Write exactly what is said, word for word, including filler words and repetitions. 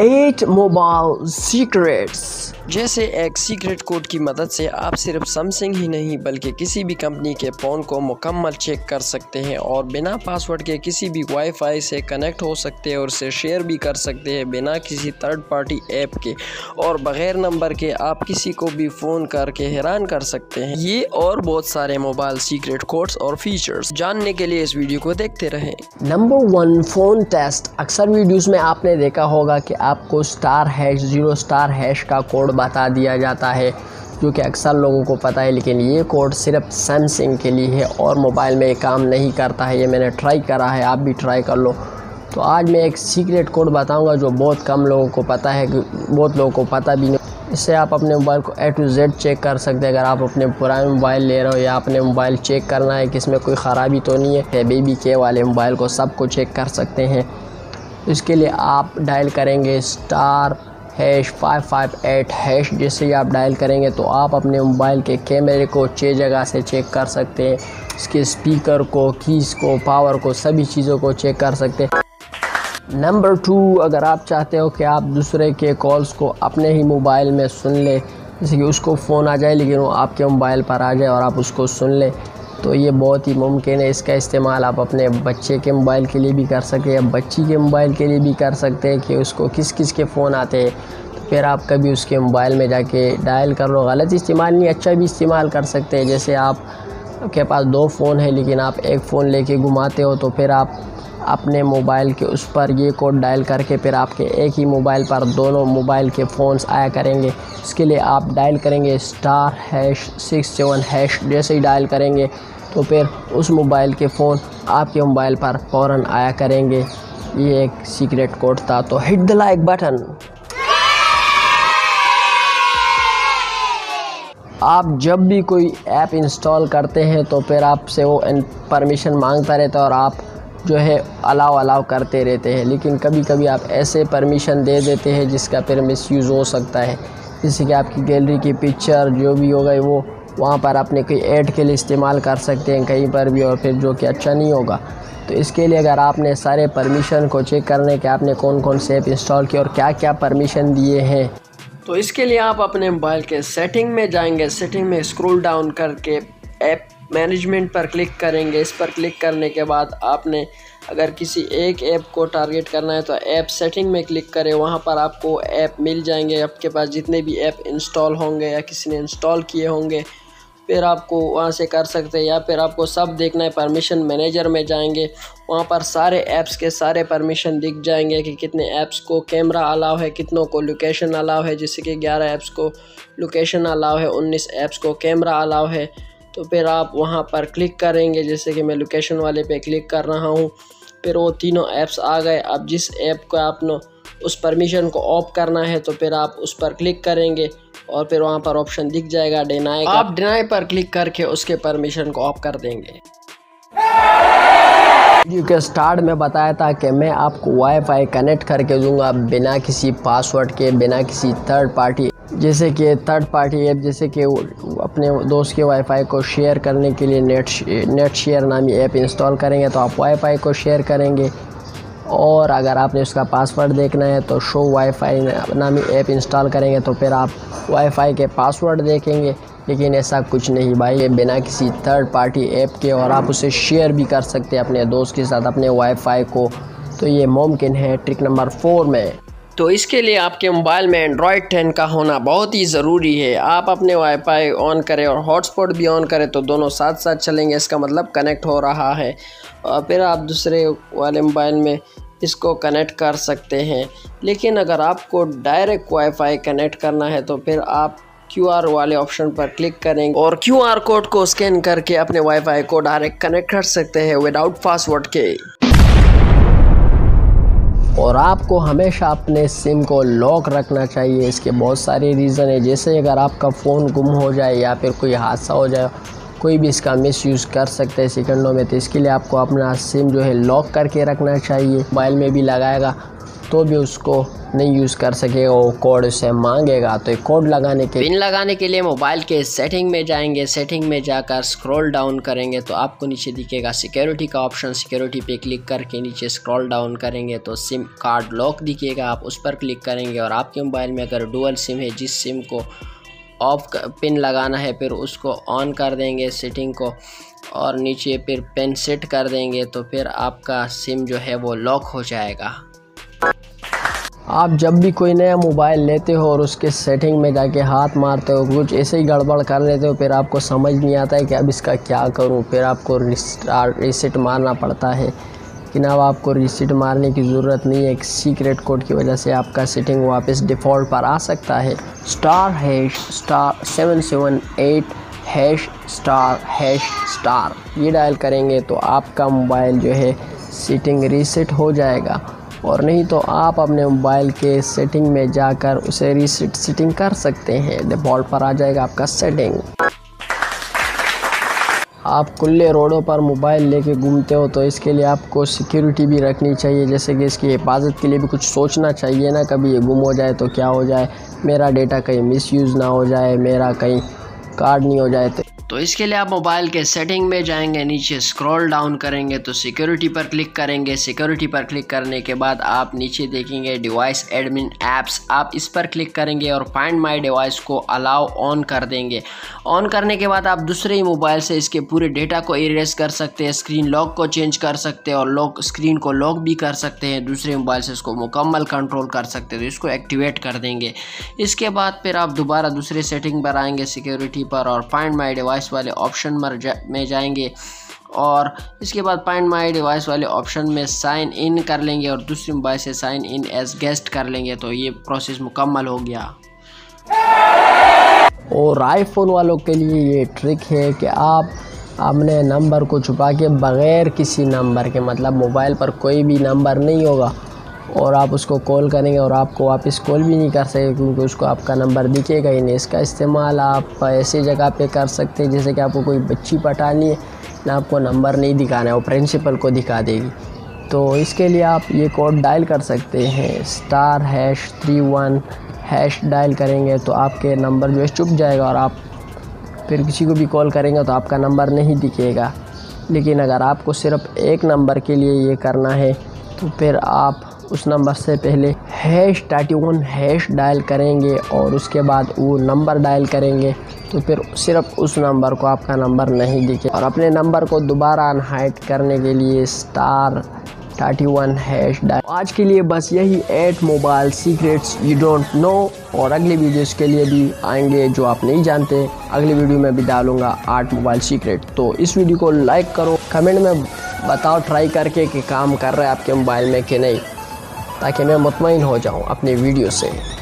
Eight mobile secrets. जैसे एक secret code की मदद से आप सिर्फ सैमसंग ही नहीं बल्कि किसी भी कंपनी के फ़ोन को मुकम्मल चेक कर सकते हैं और बिना पासवर्ड के किसी भी वाईफाई से कनेक्ट हो सकते हैं और उसे शेयर भी कर सकते हैं बिना किसी थर्ड पार्टी ऐप के, और बग़ैर नंबर के आप किसी को भी फ़ोन करके हैरान कर सकते हैं। ये और बहुत सारे मोबाइल सीक्रेट कोड्स और फीचर्स जानने के लिए इस वीडियो को देखते रहें। Number one, phone test. अक्सर वीडियोज़ में आपने देखा होगा कि आपको star hash zero star hash का कोड बता दिया जाता है जो कि अक्सर लोगों को पता है, लेकिन ये कोड सिर्फ सैमसंग के लिए है और मोबाइल में काम नहीं करता है। ये मैंने ट्राई करा है, आप भी ट्राई कर लो। तो आज मैं एक सीक्रेट कोड बताऊंगा जो बहुत कम लोगों को पता है, बहुत लोगों को पता भी नहीं। इससे आप अपने मोबाइल को ए टू जेड चेक कर सकते हैं। अगर आप अपने पुराने मोबाइल ले रहे हो या अपने मोबाइल चेक करना है कि इसमें कोई ख़राबी तो नहीं है, बेबी के वाले मोबाइल को सबको चेक कर सकते हैं। इसके लिए आप डायल करेंगे star hash five five eight hash. जैसे ही आप डायल करेंगे तो आप अपने मोबाइल के कैमरे को छः जगह से चेक कर सकते हैं, इसके स्पीकर को, कीज़ को, पावर को, सभी चीज़ों को चेक कर सकते हैं। नंबर टू, अगर आप चाहते हो कि आप दूसरे के कॉल्स को अपने ही मोबाइल में सुन लें, जैसे कि उसको फ़ोन आ जाए लेकिन वो आपके मोबाइल पर आ जाए और आप उसको सुन लें, तो ये बहुत ही मुमकिन है। इसका इस्तेमाल आप अपने बच्चे के मोबाइल के लिए भी कर सकते हैं, बच्ची के मोबाइल के लिए भी कर सकते हैं कि उसको किस किस के फ़ोन आते हैं। तो फिर आप कभी उसके मोबाइल में जाके डायल कर लो। गलत इस्तेमाल नहीं, अच्छा भी इस्तेमाल कर सकते हैं। जैसे आप के पास दो फ़ोन है लेकिन आप एक फ़ोन लेके घुमाते हो, तो फिर आप अपने मोबाइल के उस पर ये कोड डायल करके फिर आपके एक ही मोबाइल पर दोनों मोबाइल के फ़ोन्स आया करेंगे। इसके लिए आप डायल करेंगे star hash six seven hash. जैसे ही डायल करेंगे तो फिर उस मोबाइल के फ़ोन आपके मोबाइल पर फ़ौरन आया करेंगे। ये एक सीक्रेट कोड था। तो हिट द लाइक बटन। आप जब भी कोई ऐप इंस्टॉल करते हैं तो फिर आपसे वो परमिशन मांगता रहता है और आप जो है अलाव अलाव करते रहते हैं, लेकिन कभी कभी आप ऐसे परमिशन दे देते हैं जिसका फिर मिसयूज़ हो सकता है। जैसे कि आपकी गैलरी की पिक्चर जो भी हो गई वो वहाँ पर अपने कोई ऐड के लिए इस्तेमाल कर सकते हैं कहीं पर भी, और फिर जो कि अच्छा नहीं होगा। तो इसके लिए अगर आपने सारे परमिशन को चेक करने के आपने कौन कौन से ऐप इंस्टॉल किए और क्या क्या परमिशन दिए हैं, तो इसके लिए आप अपने मोबाइल के सेटिंग में जाएंगे। सेटिंग में स्क्रॉल डाउन करके ऐप मैनेजमेंट पर क्लिक करेंगे। इस पर क्लिक करने के बाद आपने अगर किसी एक ऐप को टारगेट करना है तो ऐप सेटिंग में क्लिक करें। वहां पर आपको ऐप मिल जाएंगे, आपके पास जितने भी ऐप इंस्टॉल होंगे या किसी ने इंस्टॉल किए होंगे, फिर आपको वहां से कर सकते हैं। या फिर आपको सब देखना है, परमिशन मैनेजर में जाएंगे, वहां पर सारे ऐप्स के सारे परमिशन दिख जाएंगे कि कितने ऐप्स को कैमरा अलाव है, कितनों को लोकेशन अलाव है। जैसे कि ग्यारह ऐप्स को लोकेशन अलाव है, उन्नीस ऐप्स को कैमरा अलाव है। तो फिर आप वहां पर क्लिक करेंगे। जैसे कि मैं लोकेशन वाले पे क्लिक कर रहा हूं, फिर वो तीनों ऐप्स आ गए। अब जिस ऐप को आपने उस परमिशन को ऑफ करना है तो फिर आप उस पर क्लिक करेंगे और फिर वहां पर ऑप्शन दिख जाएगा डिनाई का, आप डिनाई पर क्लिक करके उसके परमिशन को ऑफ कर देंगे। वीडियो के स्टार्ट में बताया था कि मैं आपको वाईफाई कनेक्ट करके दूंगा बिना किसी पासवर्ड के, बिना किसी थर्ड पार्टी, जैसे कि थर्ड पार्टी ऐप, जैसे कि अपने दोस्त के वाईफाई को शेयर करने के लिए नेट नेट शेयर नामी ऐप इंस्टॉल करेंगे। तो आप वाईफाई को शेयर करेंगे और अगर आपने उसका पासवर्ड देखना है तो शो वाईफाई नामी ऐप इंस्टॉल करेंगे। तो फिर आप वाईफाई के पासवर्ड देखेंगे, लेकिन ऐसा कुछ नहीं भाई, ये बिना किसी थर्ड पार्टी ऐप के, और आप उसे शेयर भी कर सकते हैं अपने दोस्त के साथ अपने वाईफाई को। तो ये मुमकिन है ट्रिक नंबर फोर में। तो इसके लिए आपके मोबाइल में एंड्रॉयड टेन का होना बहुत ही ज़रूरी है। आप अपने वाईफाई ऑन करें और हॉटस्पॉट भी ऑन करें तो दोनों साथ साथ चलेंगे, इसका मतलब कनेक्ट हो रहा है। और फिर आप दूसरे वाले मोबाइल में इसको कनेक्ट कर सकते हैं। लेकिन अगर आपको डायरेक्ट वाईफाई कनेक्ट करना है तो फिर आप क्यूआर वाले ऑप्शन पर क्लिक करेंगे और क्यूआर कोड को स्कैन करके अपने वाईफाई को डायरेक्ट कनेक्ट कर सकते हैं विदाउट पासवर्ड के। और आपको हमेशा अपने सिम को लॉक रखना चाहिए, इसके बहुत सारे रीज़न है। जैसे अगर आपका फ़ोन गुम हो जाए या फिर कोई हादसा हो जाए, कोई भी इसका मिसयूज़ कर सकते हैं सेकंडों में। तो इसके लिए आपको अपना सिम जो है लॉक करके रखना चाहिए, मोबाइल में भी लगाएगा तो भी उसको नहीं यूज़ कर सकेगा, वो कोड उससे मांगेगा। तो एक कोड लगाने के पिन लगाने के लिए मोबाइल के सेटिंग में जाएंगे, सेटिंग में जाकर स्क्रॉल डाउन करेंगे तो आपको नीचे दिखेगा सिक्योरिटी का ऑप्शन। सिक्योरिटी पे क्लिक करके नीचे स्क्रॉल डाउन करेंगे तो सिम कार्ड लॉक दिखेगा, आप उस पर क्लिक करेंगे। और आपके मोबाइल में अगर डुअल सिम है, जिस सिम को ऑफ पिन लगाना है, फिर उसको ऑन कर देंगे सेटिंग को, और नीचे फिर पिन सेट कर देंगे तो फिर आपका सिम जो है वो लॉक हो जाएगा। आप जब भी कोई नया मोबाइल लेते हो और उसके सेटिंग में जाके हाथ मारते हो, कुछ ऐसे ही गड़बड़ कर लेते हो, फिर आपको समझ नहीं आता है कि अब इसका क्या करूं, फिर आपको रीसेट मारना पड़ता है। लेकिन अब आपको रीसेट मारने की ज़रूरत नहीं है, एक सीक्रेट कोड की वजह से आपका सेटिंग वापस डिफ़ॉल्ट पर आ सकता है। Star hash star seven seven eight hash star hash star ये डायल करेंगे तो आपका मोबाइल जो है सेटिंग रीसेट हो जाएगा, और नहीं तो आप अपने मोबाइल के सेटिंग में जाकर उसे रीसेट सेटिंग कर सकते हैं। डिफ़ॉल्ट पर आ जाएगा आपका सेटिंग। आप खुले रोडों पर मोबाइल लेके घूमते हो तो इसके लिए आपको सिक्योरिटी भी रखनी चाहिए, जैसे कि इसकी हिफाजत के लिए भी कुछ सोचना चाहिए ना, कभी ये गुम हो जाए तो क्या हो जाए, मेरा डेटा कहीं मिसयूज़ ना हो जाए, मेरा कहीं कार्ड नहीं हो जाए। तो इसके लिए आप मोबाइल के सेटिंग में जाएंगे, नीचे स्क्रॉल डाउन करेंगे तो सिक्योरिटी पर क्लिक करेंगे। सिक्योरिटी पर क्लिक करने के बाद आप नीचे देखेंगे डिवाइस एडमिन ऐप्स, आप इस पर क्लिक करेंगे और फाइंड माय डिवाइस को अलाउ ऑन कर देंगे। ऑन करने के बाद आप दूसरे ही मोबाइल से इसके पूरे डेटा को इरेज कर सकते हैं, स्क्रीन लॉक को चेंज कर सकते हैं और लॉक स्क्रीन को लॉक भी कर सकते हैं, दूसरे मोबाइल से इसको मुकम्मल कंट्रोल कर सकते हैं। तो इसको एक्टिवेट कर देंगे। इसके बाद फिर आप दोबारा दूसरे सेटिंग पर आएँगे सिक्योरिटी पर, और फाइंड माय डिवाइस वाले ऑप्शन में जाएंगे, और इसके बाद फाइंड माय डिवाइस वाले ऑप्शन में साइन इन कर लेंगे और दूसरे मोबाइल से साइन इन एज गेस्ट कर लेंगे। तो ये प्रोसेस मुकम्मल हो गया। और आईफोन वालों के लिए ये ट्रिक है कि आप अपने नंबर को छुपा के बगैर किसी नंबर के, मतलब मोबाइल पर कोई भी नंबर नहीं होगा, और आप उसको कॉल करेंगे और आपको वापस कॉल भी नहीं कर सकते क्योंकि उसको आपका नंबर दिखेगा ही नहीं। इसका इस्तेमाल आप ऐसी जगह पे कर सकते हैं जैसे कि आपको कोई बच्ची पटानी है ना, आपको नंबर नहीं दिखाना है, वो प्रिंसिपल को दिखा देगी। तो इसके लिए आप ये कोड डायल कर सकते हैं, star hash three one hash dial करेंगे तो आपके नंबर जो है छुप जाएगा, और आप फिर किसी को भी कॉल करेंगे तो आपका नंबर नहीं दिखेगा। लेकिन अगर आपको सिर्फ़ एक नंबर के लिए ये करना है तो फिर आप उस नंबर से पहले hash thirty one hash dial करेंगे और उसके बाद वो नंबर डायल करेंगे, तो फिर सिर्फ उस नंबर को आपका नंबर नहीं दिखे। और अपने नंबर को दोबारा अनहाइड करने के लिए star thirty one hash dial. आज के लिए बस यही eight mobile secrets you don't know, और अगले वीडियोस के लिए भी आएंगे जो आप नहीं जानते। अगली वीडियो में भी डालूंगा आठ मोबाइल सीक्रेट। तो इस वीडियो को लाइक करो, कमेंट में बताओ ट्राई करके कि काम कर रहा है आपके मोबाइल में कि नहीं, ताकि मैं मुतमईन हो जाऊं अपने वीडियो से।